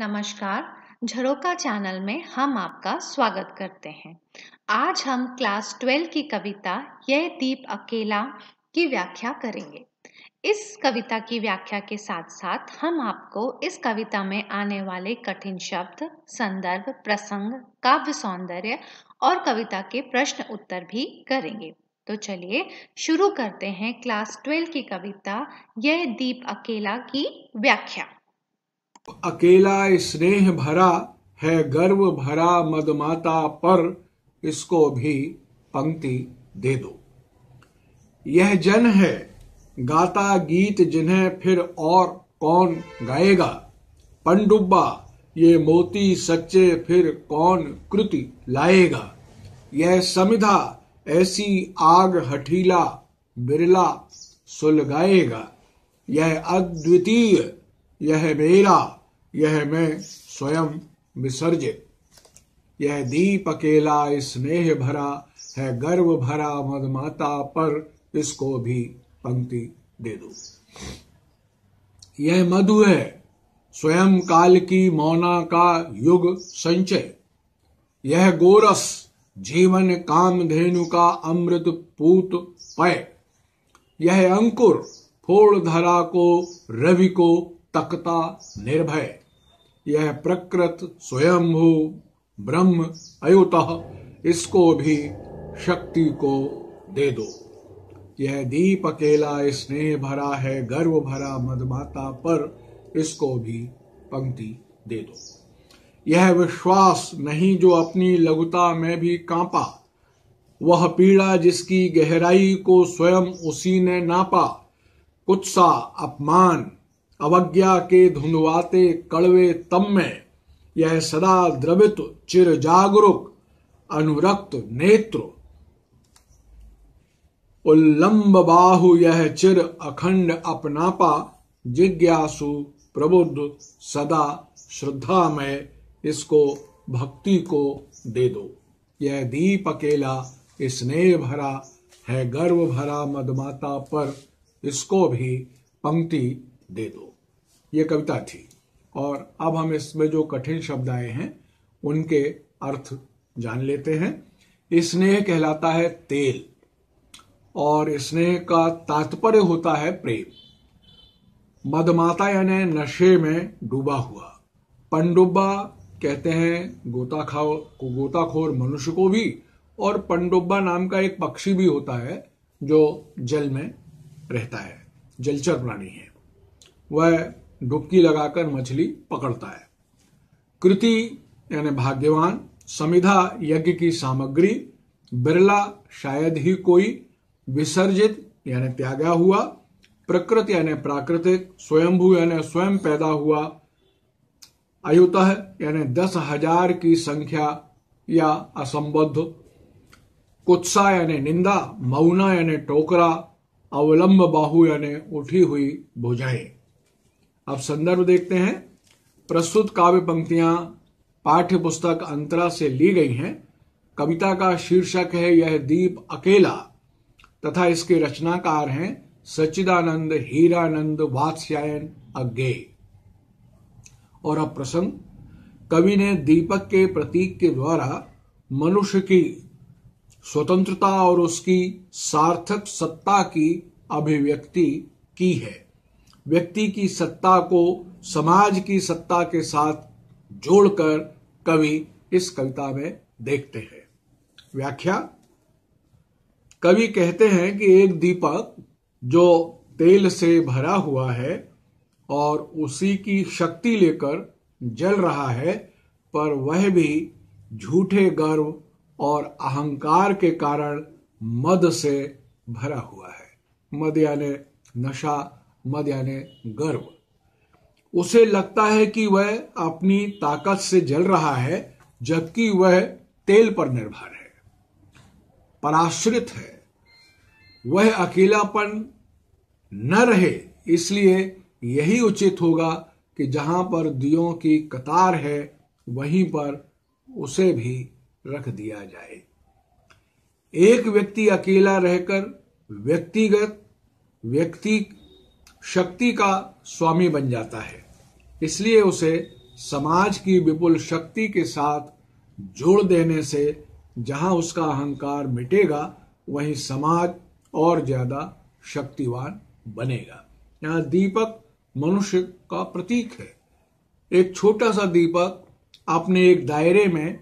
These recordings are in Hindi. नमस्कार, झरोका चैनल में हम आपका स्वागत करते हैं। आज हम क्लास 12 की कविता यह दीप अकेला की व्याख्या करेंगे। इस कविता की व्याख्या के साथ साथ हम आपको इस कविता में आने वाले कठिन शब्द, संदर्भ, प्रसंग, काव्य सौंदर्य और कविता के प्रश्न उत्तर भी करेंगे। तो चलिए शुरू करते हैं क्लास 12 की कविता यह दीप अकेला की व्याख्या। अकेला स्नेह भरा है, गर्व भरा मदमाता पर, इसको भी पंक्ति दे दो। यह जन है गाता गीत जिन्हें फिर और कौन गाएगा, पंडुब्बा ये मोती सच्चे फिर कौन कृति लाएगा। यह समिधा ऐसी आग हठीला बिरला सुलगाएगा, यह अद्वितीय यह मेरा यह मैं स्वयं विसर्जित। यह दीप अकेला स्नेह भरा है, गर्व भरा मदमाता पर, इसको भी पंक्ति दे दो। यह मधु है स्वयं काल की मौना का युग संचय, यह गोरस जीवन कामधेनु का अमृत पूत पय। यह अंकुर फोड़ धरा को रवि को तकता निर्भय, यह प्रकृत स्वयंभू ब्रह्म अयुतः, इसको भी शक्ति को दे दो। यह दीप अकेला स्नेह भरा है, गर्व भरा मदमाता पर, इसको भी पंक्ति दे दो। यह विश्वास नहीं जो अपनी लघुता में भी कांपा, वह पीड़ा जिसकी गहराई को स्वयं उसी ने नापा। कुत्सा अपमान अवज्ञा के धुंधवाते कड़वे तम में, यह सदा द्रवित चिर जागरूक अनुरक्त नेत्र उल्लंब बाहु, यह चिर अखंड अपनापा। जिज्ञासु प्रबुद्ध सदा श्रद्धा में, इसको भक्ति को दे दो। यह दीप अकेला स्नेह भरा है, गर्व भरा मदमाता पर, इसको भी पंक्ति दे दो। ये कविता थी और अब हम इसमें जो कठिन शब्द आए हैं उनके अर्थ जान लेते हैं। स्नेह कहलाता है तेल और स्नेह का तात्पर्य होता है प्रेम। मदमाता यानी नशे में डूबा हुआ, पंडुब्बा कहते हैं गोताखोर मनुष्य को भी, और पंडुब्बा नाम का एक पक्षी भी होता है जो जल में रहता है, जलचर प्राणी है। वह डुबकी लगाकर मछली पकड़ता है। कृति यानी भाग्यवान, समिधा यज्ञ की सामग्री, बिरला शायद ही कोई, विसर्जित यानी त्यागा हुआ, प्रकृति यानी प्राकृतिक, स्वयंभू यानी स्वयं पैदा हुआ, अयुतः यानी 10,000 की संख्या या असंबद्ध, कुत्सा यानी निंदा, मौना यानी टोकरा, अवलंब बाहु यानी उठी हुई भुजाएं। अब संदर्भ देखते हैं। प्रस्तुत काव्य पंक्तियां पाठ्य पुस्तक अंतरा से ली गई हैं। कविता का शीर्षक है यह दीप अकेला तथा इसके रचनाकार हैं सच्चिदानंद हीरानंद वात्स्यायन अज्ञेय। और अब प्रसंग। कवि ने दीपक के प्रतीक के द्वारा मनुष्य की स्वतंत्रता और उसकी सार्थक सत्ता की अभिव्यक्ति की है। व्यक्ति की सत्ता को समाज की सत्ता के साथ जोड़कर कवि इस कविता में देखते हैं। व्याख्या। कवि कहते हैं कि एक दीपक जो तेल से भरा हुआ है और उसी की शक्ति लेकर जल रहा है, पर वह भी झूठे गर्व और अहंकार के कारण मद से भरा हुआ है। मद यानी नशा, मद यानी गर्व। उसे लगता है कि वह अपनी ताकत से जल रहा है, जबकि वह तेल पर निर्भर है, पराश्रित है। वह अकेलापन न रहे, इसलिए यही उचित होगा कि जहां पर दियों की कतार है वहीं पर उसे भी रख दिया जाए। एक व्यक्ति अकेला रहकर व्यक्ति शक्ति का स्वामी बन जाता है, इसलिए उसे समाज की विपुल शक्ति के साथ जोड़ देने से जहां उसका अहंकार मिटेगा वहीं समाज और ज्यादा शक्तिवान बनेगा। यहाँ दीपक मनुष्य का प्रतीक है। एक छोटा सा दीपक अपने एक दायरे में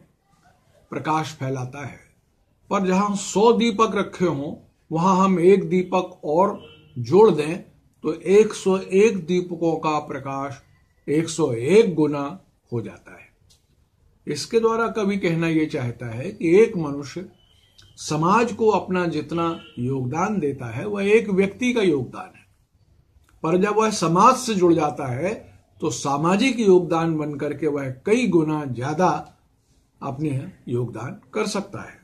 प्रकाश फैलाता है, पर जहां 100 दीपक रखे हों वहां हम एक दीपक और जोड़ दें तो 101 दीपकों का प्रकाश 101 गुना हो जाता है। इसके द्वारा कवि कहना यह चाहता है कि एक मनुष्य समाज को अपना जितना योगदान देता है वह एक व्यक्ति का योगदान है, पर जब वह समाज से जुड़ जाता है तो सामाजिक योगदान बनकर के वह कई गुना ज्यादा अपने योगदान कर सकता है।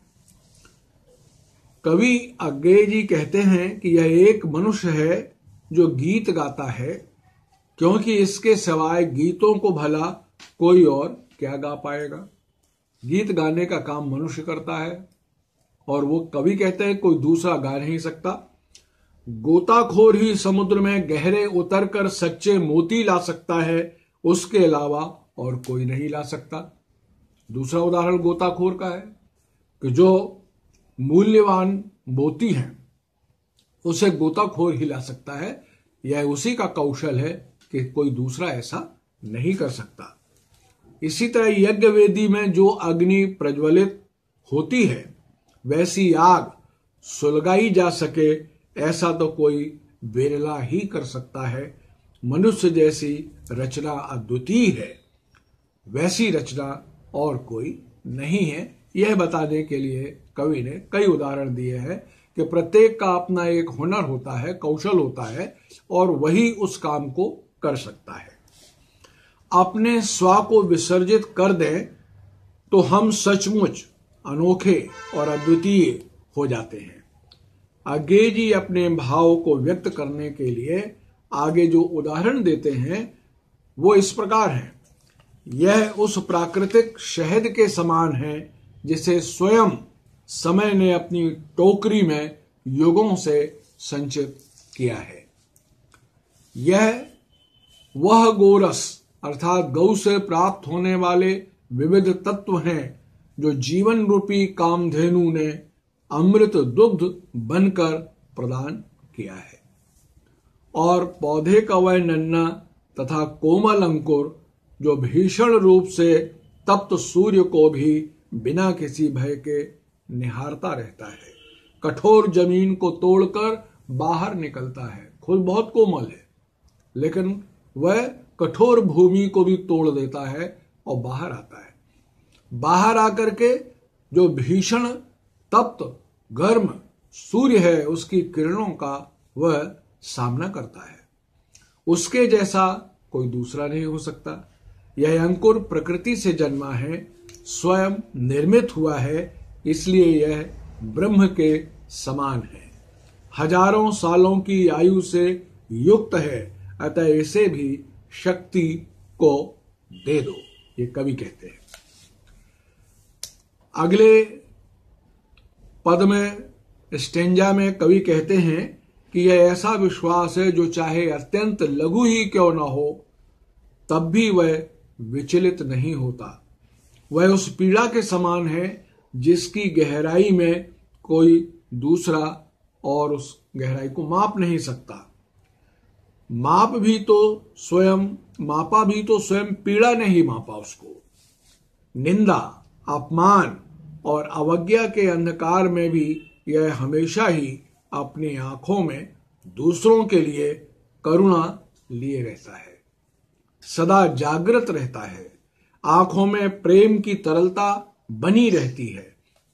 कवि अज्ञेय जी कहते हैं कि यह एक मनुष्य है जो गीत गाता है, क्योंकि इसके सिवाय गीतों को भला कोई और क्या गा पाएगा। गीत गाने का काम मनुष्य करता है और वो कवि कहते हैं कोई दूसरा गा नहीं सकता। गोताखोर ही समुद्र में गहरे उतरकर सच्चे मोती ला सकता है, उसके अलावा और कोई नहीं ला सकता। दूसरा उदाहरण गोताखोर का है कि जो मूल्यवान मोती हैं उसे गोताखोर ही ला सकता है। यह उसी का कौशल है कि कोई दूसरा ऐसा नहीं कर सकता। इसी तरह यज्ञ वेदी में जो अग्नि प्रज्वलित होती है वैसी आग सुलगाई जा सके ऐसा तो कोई बिरला ही कर सकता है। मनुष्य जैसी रचना अद्वितीय है, वैसी रचना और कोई नहीं है। यह बताने के लिए कवि ने कई उदाहरण दिए हैं कि प्रत्येक का अपना एक हुनर होता है, कौशल होता है और वही उस काम को कर सकता है। अपने स्व को विसर्जित कर दें तो हम सचमुच अनोखे और अद्वितीय हो जाते हैं। अज्ञेय जी अपने भाव को व्यक्त करने के लिए आगे जो उदाहरण देते हैं वो इस प्रकार है। यह उस प्राकृतिक शहद के समान है जिसे स्वयं समय ने अपनी टोकरी में युगों से संचित किया है। यह वह गोरस अर्थात गौ से प्राप्त होने वाले विविध तत्व हैं जो जीवन रूपी कामधेनु ने अमृत दुग्ध बनकर प्रदान किया है, और पौधे का वह नन्ना तथा कोमल अंकुर जो भीषण रूप से तप्त सूर्य को भी बिना किसी भय के निहारता रहता है, कठोर जमीन को तोड़कर बाहर निकलता है। खुद बहुत कोमल है लेकिन वह कठोर भूमि को भी तोड़ देता है और बाहर आता है। बाहर आकर के जो भीषण तप्त गर्म सूर्य है उसकी किरणों का वह सामना करता है। उसके जैसा कोई दूसरा नहीं हो सकता। यह अंकुर प्रकृति से जन्मा है, स्वयं निर्मित हुआ है, इसलिए यह ब्रह्म के समान है, हजारों सालों की आयु से युक्त है, अतः इसे भी शक्ति को दे दो, ये कवि कहते हैं। अगले पद में स्टेंजा में कवि कहते हैं कि यह ऐसा विश्वास है जो चाहे अत्यंत लघु ही क्यों ना हो तब भी वह विचलित नहीं होता। वह उस पीड़ा के समान है जिसकी गहराई में कोई दूसरा और उस गहराई को माप नहीं सकता। मापा भी तो स्वयं पीड़ा ने ही मापा उसको। निंदा, अपमान और अवज्ञा के अंधकार में भी यह हमेशा ही अपनी आंखों में दूसरों के लिए करुणा लिए रहता है, सदा जागृत रहता है। आंखों में प्रेम की तरलता बनी रहती है।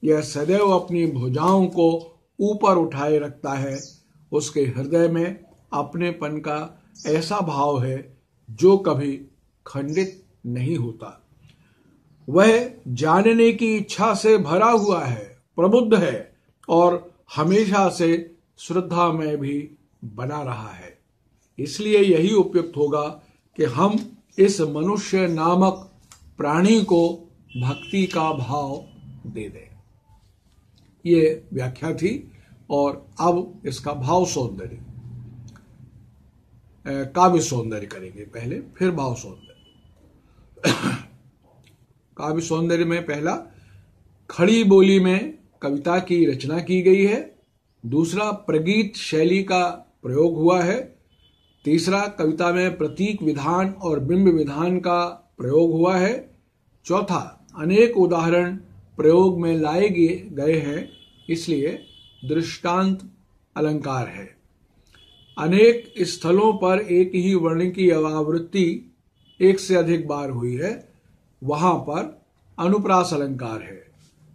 यह सदैव अपनी भुजाओं को ऊपर उठाए रखता है। उसके हृदय में अपनेपन का ऐसा भाव है जो कभी खंडित नहीं होता। वह जानने की इच्छा से भरा हुआ है, प्रबुद्ध है और हमेशा से श्रद्धा में भी बना रहा है। इसलिए यही उपयुक्त होगा कि हम इस मनुष्य नामक प्राणी को भक्ति का भाव दे दें। ये व्याख्या थी और अब इसका भाव सौंदर्य काव्य सौंदर्य करेंगे पहले, फिर भाव सौंदर्य। काव्य सौंदर्य में पहला खड़ी बोली में कविता की रचना की गई है, दूसरा प्रगीत शैली का प्रयोग हुआ है, तीसरा कविता में प्रतीक विधान और बिंब विधान का प्रयोग हुआ है, चौथा अनेक उदाहरण प्रयोग में लाए गए हैं, इसलिए दृष्टांत अलंकार है। अनेक स्थलों पर एक ही वर्ण की आवृत्ति एक से अधिक बार हुई है, वहां पर अनुप्रास अलंकार है,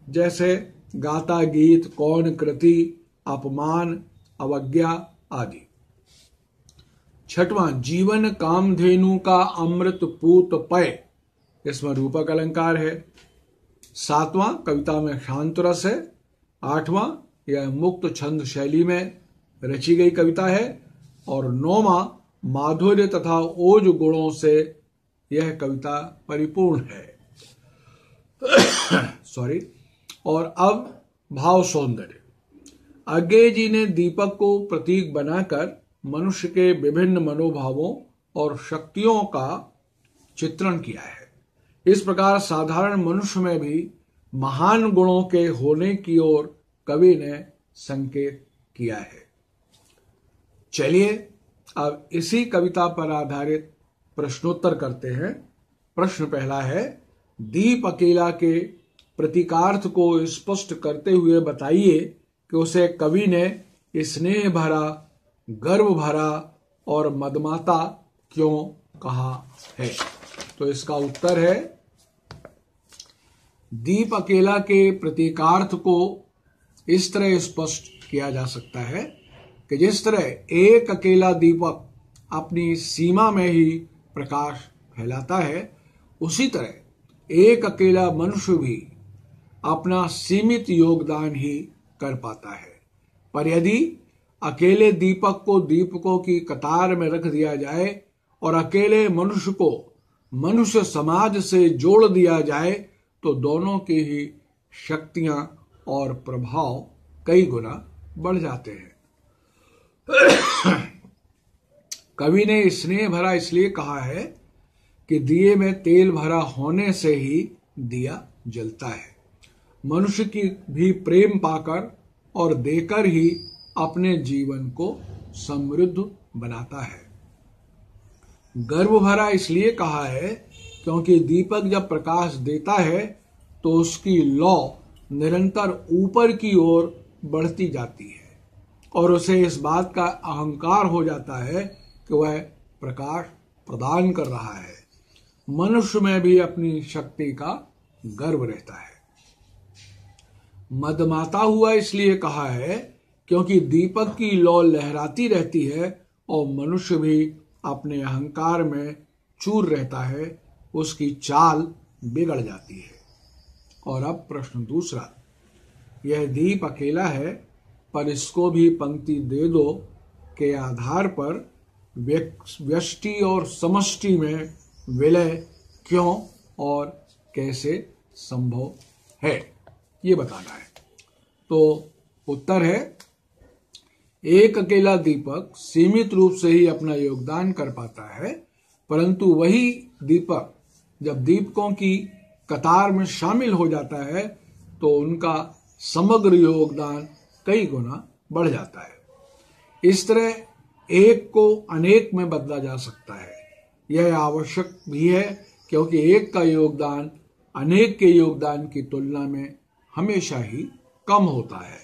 जैसे गाता गीत, कौन कृति, अपमान, अवज्ञा आदि। छठवां जीवन कामधेनु का अमृत पूत पय, इसमें रूपक अलंकार है। सातवां कविता में शांत रस है। आठवां यह मुक्त छंद शैली में रची गई कविता है और नौवां माधुर्य तथा ओज गुणों से यह कविता परिपूर्ण है। और अब भाव सौंदर्य। अज्ञेय जी ने दीपक को प्रतीक बनाकर मनुष्य के विभिन्न मनोभावों और शक्तियों का चित्रण किया है। इस प्रकार साधारण मनुष्य में भी महान गुणों के होने की ओर कवि ने संकेत किया है। चलिए अब इसी कविता पर आधारित प्रश्नोत्तर करते हैं। प्रश्न पहला है, दीप अकेला के प्रतीकार्थ को स्पष्ट करते हुए बताइए कि उसे कवि ने स्नेह भरा, गर्व भरा और मदमाता क्यों कहा है। तो इसका उत्तर है, दीप अकेला के प्रतीकार्थ को इस तरह स्पष्ट किया जा सकता है कि जिस तरह एक अकेला दीपक अपनी सीमा में ही प्रकाश फैलाता है, उसी तरह एक अकेला मनुष्य भी अपना सीमित योगदान ही कर पाता है। पर यदि अकेले दीपक को दीपकों की कतार में रख दिया जाए और अकेले मनुष्य को मनुष्य समाज से जोड़ दिया जाए, तो दोनों की ही शक्तियां और प्रभाव कई गुना बढ़ जाते हैं। कवि ने स्नेह भरा इसलिए कहा है कि दिए में तेल भरा होने से ही दिया जलता है। मनुष्य की भी प्रेम पाकर और देकर ही अपने जीवन को समृद्ध बनाता है। गर्व भरा इसलिए कहा है क्योंकि दीपक जब प्रकाश देता है तो उसकी लौ निरंतर ऊपर की ओर बढ़ती जाती है और उसे इस बात का अहंकार हो जाता है कि वह प्रकाश प्रदान कर रहा है। मनुष्य में भी अपनी शक्ति का गर्व रहता है। मदमाता हुआ इसलिए कहा है क्योंकि दीपक की लौ लहराती रहती है और मनुष्य भी अपने अहंकार में चूर रहता है, उसकी चाल बिगड़ जाती है। और अब प्रश्न दूसरा, यह दीप अकेला है पर इसको भी पंक्ति दे दो के आधार पर व्यष्टि और समष्टि में विलय क्यों और कैसे संभव है, ये बताना है। तो उत्तर है, एक अकेला दीपक सीमित रूप से ही अपना योगदान कर पाता है, परंतु वही दीपक जब दीपकों की कतार में शामिल हो जाता है तो उनका समग्र योगदान कई गुना बढ़ जाता है। इस तरह एक को अनेक में बदला जा सकता है। यह आवश्यक भी है क्योंकि एक का योगदान अनेक के योगदान की तुलना में हमेशा ही कम होता है।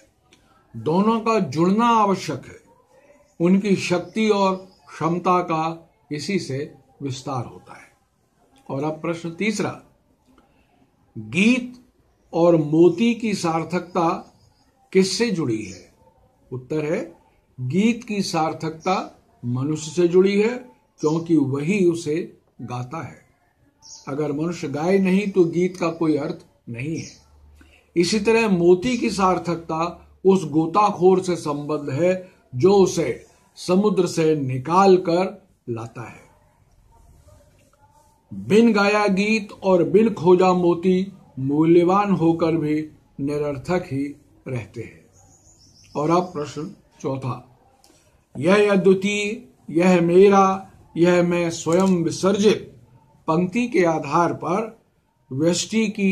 दोनों का जुड़ना आवश्यक है। उनकी शक्ति और क्षमता का इसी से विस्तार होता है। और अब प्रश्न तीसरा, गीत और मोती की सार्थकता किससे जुड़ी है? उत्तर है, गीत की सार्थकता मनुष्य से जुड़ी है क्योंकि वही उसे गाता है। अगर मनुष्य गाए नहीं तो गीत का कोई अर्थ नहीं है। इसी तरह मोती की सार्थकता उस गोताखोर से संबंध है जो उसे समुद्र से निकाल कर लाता है। बिन गाया गीत और बिन खोजा मोती मूल्यवान होकर भी निरर्थक ही रहते हैं। और अब प्रश्न चौथा, यह अद्वितीय, यह मेरा, यह मैं स्वयं विसर्जित पंक्ति के आधार पर व्यष्टि की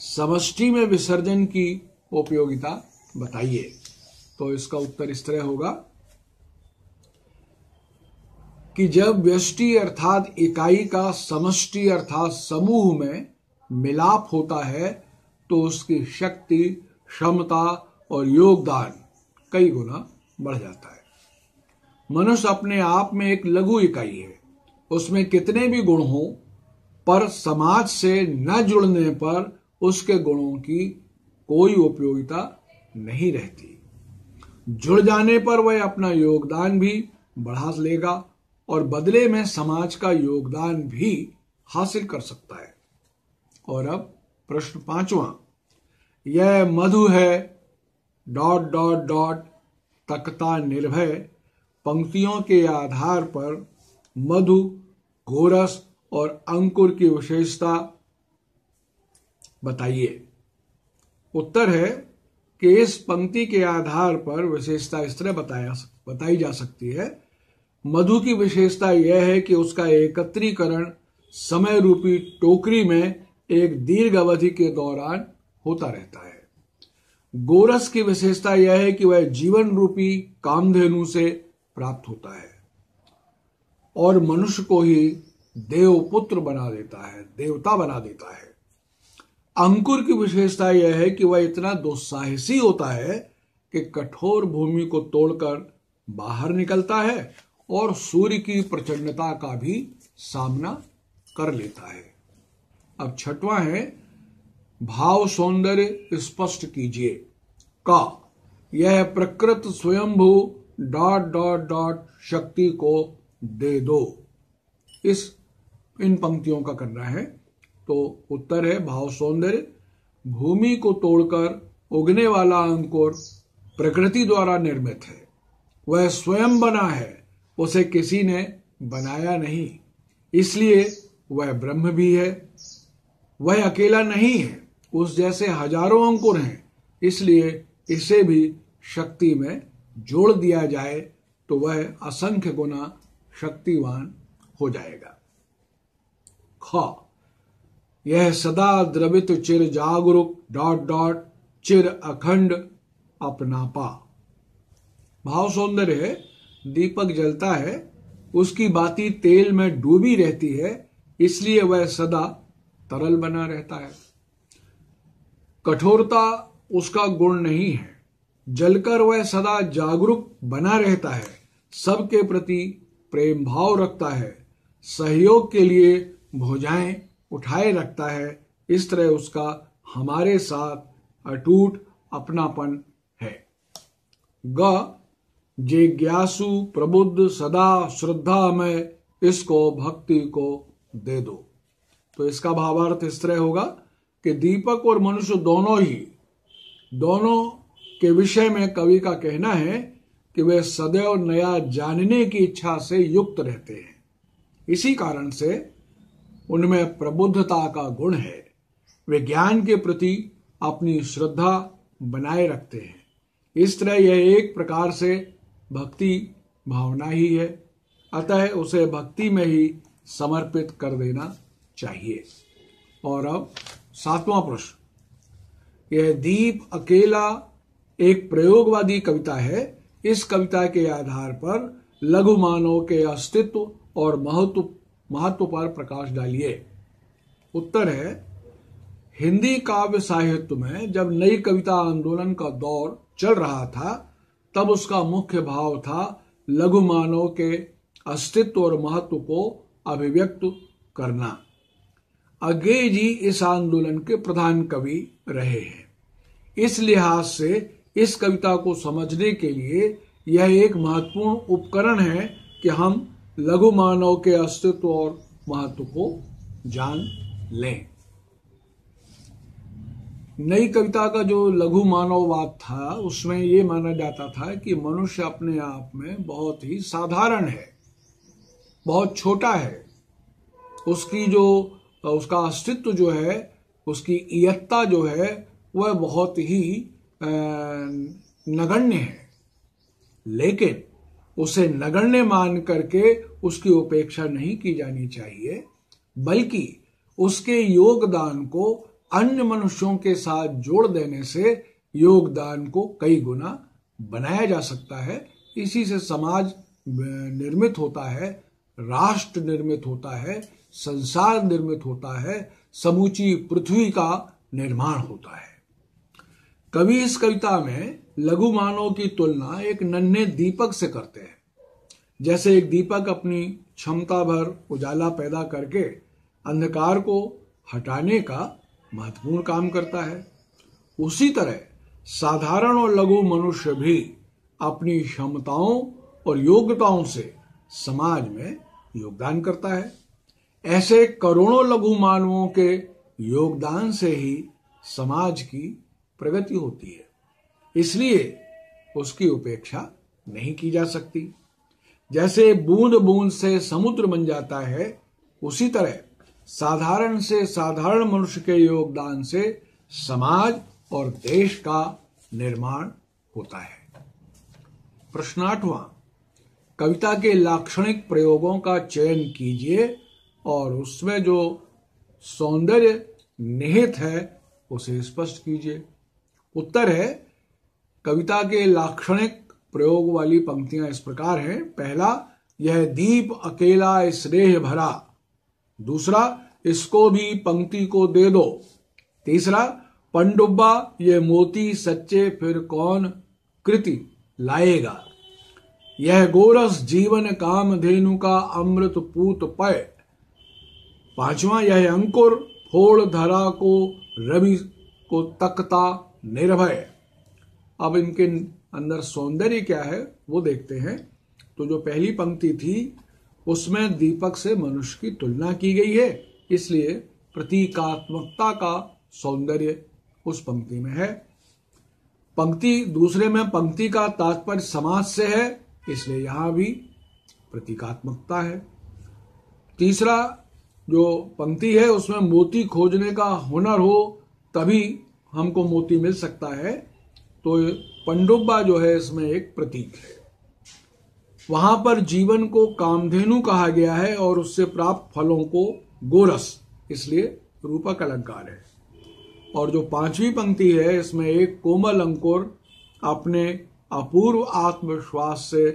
समष्टि में विसर्जन की उपयोगिता बताइए। तो इसका उत्तर इस तरह होगा कि जब व्यष्टि अर्थात इकाई का समष्टि अर्थात समूह में मिलाप होता है तो उसकी शक्ति, क्षमता और योगदान कई गुना बढ़ जाता है। मनुष्य अपने आप में एक लघु इकाई है, उसमें कितने भी गुण हो पर समाज से न जुड़ने पर उसके गुणों की कोई उपयोगिता नहीं रहती। जुड़ जाने पर वह अपना योगदान भी बढ़ा लेगा और बदले में समाज का योगदान भी हासिल कर सकता है। और अब प्रश्न 5वां, यह मधु है डॉट डॉट डॉट तकता निर्भय पंक्तियों के आधार पर मधु, गोरस और अंकुर की विशेषता बताइए। उत्तर है कि इस पंक्ति के आधार पर विशेषता इस तरह बताई जा सकती है। मधु की विशेषता यह है कि उसका एकत्रीकरण समय रूपी टोकरी में एक दीर्घ अवधि के दौरान होता रहता है। गोरस की विशेषता यह है कि वह जीवन रूपी कामधेनु से प्राप्त होता है और मनुष्य को ही देवपुत्र बना देता है, देवता बना देता है। अंकुर की विशेषता यह है कि वह इतना दुस्साहसी होता है कि कठोर भूमि को तोड़कर बाहर निकलता है और सूर्य की प्रचंडता का भी सामना कर लेता है। अब 6वां है, भाव सौंदर्य स्पष्ट कीजिए। का यह प्रकृत स्वयंभू डॉट डॉट डॉट शक्ति को दे दो, इस इन पंक्तियों का करना है। तो उत्तर है भाव सौंदर्य, भूमि को तोड़कर उगने वाला अंकुर प्रकृति द्वारा निर्मित है, वह स्वयं बना है, उसे किसी ने बनाया नहीं, इसलिए वह ब्रह्म भी है। वह अकेला नहीं है, उस जैसे हजारों अंकुर हैं, इसलिए इसे भी शक्ति में जोड़ दिया जाए तो वह असंख्य गुना शक्तिवान हो जाएगा। ख यह सदा द्रवित चिर जागरूक डॉट डॉट चिर अखंड अपनापा भाव सौंदर्य है। दीपक जलता है, उसकी बाती तेल में डूबी रहती है, इसलिए वह सदा तरल बना रहता है। कठोरता उसका गुण नहीं है, जलकर वह सदा जागरूक बना रहता है, सबके प्रति प्रेम भाव रखता है, सहयोग के लिए भुजाएं उठाए रखता है। इस तरह उसका हमारे साथ अटूट अपनापन है। ग जिज्ञासु प्रबुद्ध सदा श्रद्धा में इसको भक्ति को दे दो। तो इसका भावार्थ इस तरह होगा कि दीपक और मनुष्य दोनों के विषय में कवि का कहना है कि वे सदैव नया जानने की इच्छा से युक्त रहते हैं, इसी कारण से उनमें प्रबुद्धता का गुण है। वे ज्ञान के प्रति अपनी श्रद्धा बनाए रखते हैं। इस तरह यह एक प्रकार से भक्ति भावना ही है, अतः उसे भक्ति में ही समर्पित कर देना चाहिए। और अब 7वां प्रश्न, यह दीप अकेला एक प्रयोगवादी कविता है। इस कविता के आधार पर लघु मानव के अस्तित्व और महत्व पर प्रकाश डालिए। उत्तर है, हिंदी काव्य साहित्य में जब नई कविता आंदोलन का दौर चल रहा था तब उसका मुख्य भाव था लघु मानव के अस्तित्व और महत्व को अभिव्यक्त करना। अज्ञेय जी इस आंदोलन के प्रधान कवि रहे हैं, इस लिहाज से इस कविता को समझने के लिए यह एक महत्वपूर्ण उपकरण है कि हम लघु मानव के अस्तित्व और महत्व को जान लें। नई कविता का जो लघु मानववाद था उसमें यह माना जाता था कि मनुष्य अपने आप में बहुत ही साधारण है, बहुत छोटा है, उसका अस्तित्व जो है, उसकी इयत्ता जो है वह बहुत ही नगण्य है। लेकिन उसे नगण्य मान करके उसकी उपेक्षा नहीं की जानी चाहिए, बल्कि उसके योगदान को अन्य मनुष्यों के साथ जोड़ देने से योगदान को कई गुना बनाया जा सकता है। इसी से समाज निर्मित होता है, राष्ट्र निर्मित होता है, संसार निर्मित होता है, समूची पृथ्वी का निर्माण होता है। कवि इस कविता में लघु मानव की तुलना एक नन्हे दीपक से करते हैं। जैसे एक दीपक अपनी क्षमता भर उजाला पैदा करके अंधकार को हटाने का महत्वपूर्ण काम करता है, उसी तरह साधारण और लघु मनुष्य भी अपनी क्षमताओं और योग्यताओं से समाज में योगदान करता है। ऐसे करोड़ों लघु मानवों के योगदान से ही समाज की प्रगति होती है, इसलिए उसकी उपेक्षा नहीं की जा सकती। जैसे बूंद बूंद से समुद्र बन जाता है, उसी तरह साधारण से साधारण मनुष्य के योगदान से समाज और देश का निर्माण होता है। प्रश्न 8वां, कविता के लाक्षणिक प्रयोगों का चयन कीजिए और उसमें जो सौंदर्य निहित है उसे स्पष्ट कीजिए। उत्तर है, कविता के लाक्षणिक प्रयोग वाली पंक्तियां इस प्रकार हैं। पहला, यह दीप अकेला स्नेह भरा। दूसरा, इसको भी पंक्ति को दे दो। तीसरा, पंडुब्बा ये मोती सच्चे फिर कौन कृति लाएगा। यह गोरस जीवन कामधेनु का अमृत पूत पय। पांचवा, यह अंकुर फोड़ धरा को रवि को तकता निर्भय। अब इनके अंदर सौंदर्य क्या है वो देखते हैं। तो जो पहली पंक्ति थी उसमें दीपक से मनुष्य की तुलना की गई है, इसलिए प्रतीकात्मकता का सौंदर्य उस पंक्ति में है। पंक्ति दूसरे में पंक्ति का तात्पर्य समाज से है, इसलिए यहां भी प्रतीकात्मकता है। तीसरा जो पंक्ति है उसमें मोती खोजने का हुनर हो तभी हमको मोती मिल सकता है, तो पंडुब्बा जो है इसमें एक प्रतीक है। वहां पर जीवन को कामधेनु कहा गया है और उससे प्राप्त फलों को गोरस, इसलिए रूपक अलंकार है। और जो पांचवी पंक्ति है इसमें एक कोमल अंकुर अपने अपूर्व आत्मविश्वास से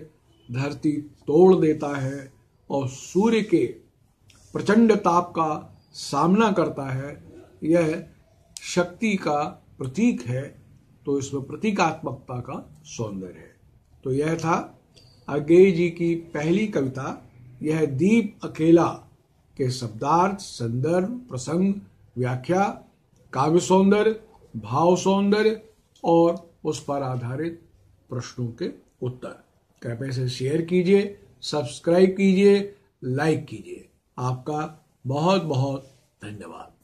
धरती तोड़ देता है और सूर्य के प्रचंड ताप का सामना करता है, यह शक्ति का प्रतीक है, तो इसमें प्रतीकात्मकता का सौंदर्य है। तो यह था अज्ञेय जी की पहली कविता, यह दीप अकेला के शब्दार्थ, संदर्भ, प्रसंग, व्याख्या, काव्य सौंदर्य, भाव सौंदर्य और उस पर आधारित प्रश्नों के उत्तर। कृपया इसे शेयर कीजिए, सब्सक्राइब कीजिए, लाइक कीजिए। आपका बहुत बहुत धन्यवाद।